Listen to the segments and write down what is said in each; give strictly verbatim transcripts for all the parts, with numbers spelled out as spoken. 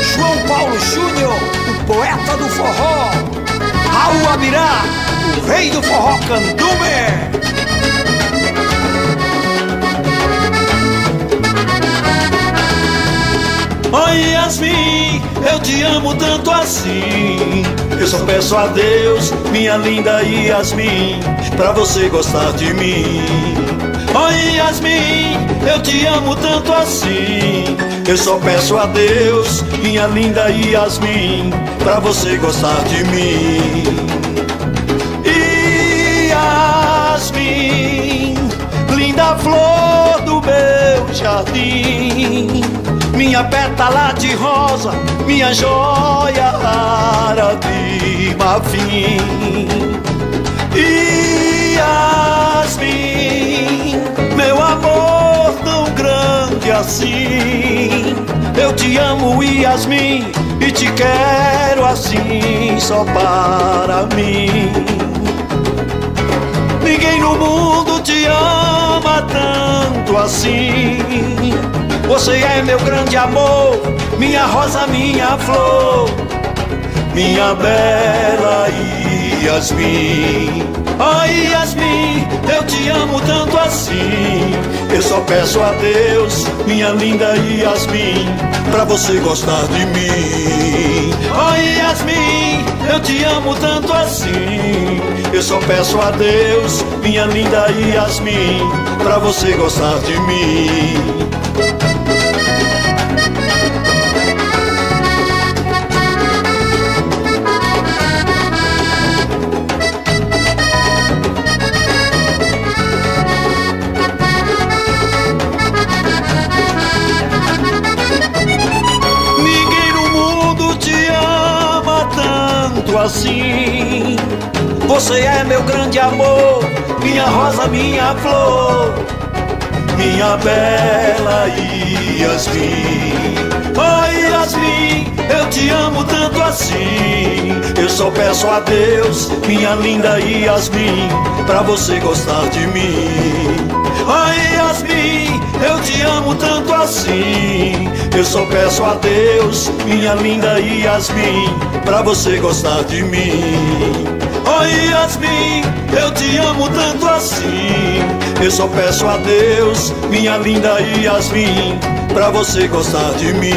João Paulo Júnior, o poeta do forró. Raul Abirá, o rei do forró candomblé. Mãe Iasmin, eu te amo tanto assim. Eu só peço a Deus, minha linda Iasmin, pra você gostar de mim. Mãe Iasmin, eu te amo tanto assim. Eu só peço a Deus, minha linda Iasmin, pra você gostar de mim. Iasmin, linda flor do meu jardim, minha pétala de rosa, minha joia rara de marfim. Iasmin, meu amor tão grande assim, eu te amo, Iasmin, e te quero assim só para mim. Ninguém no mundo te ama tanto assim. Você é meu grande amor, minha rosa, minha flor, minha bela Iasmin. Oh Iasmin, eu te amo tanto assim. Eu só peço a Deus, minha linda Iasmin, pra você gostar de mim. Oh Iasmin, eu te amo tanto assim. Eu só peço a Deus, minha linda Iasmin, pra você gostar de mim. Assim, você é meu grande amor, minha rosa, minha flor, minha bela Iasmin. Oh Iasmin, eu te amo tanto assim. Eu só peço a Deus, minha linda Iasmin, pra você gostar de mim. Oh Iasmin, eu te amo tanto assim. Eu só peço a Deus, minha linda Iasmin, pra você gostar de mim. Oh Iasmin, eu te amo tanto assim. Eu só peço a Deus, minha linda Iasmin, pra você gostar de mim.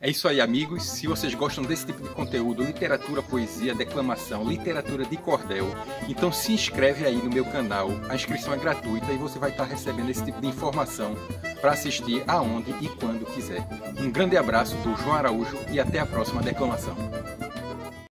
É isso aí, amigos. Se vocês gostam desse tipo de conteúdo, literatura, poesia, declamação, literatura de cordel, então se inscreve aí no meu canal. A inscrição é gratuita e você vai estar recebendo esse tipo de informação para assistir aonde e quando quiser. Um grande abraço do João Araújo e até a próxima declamação.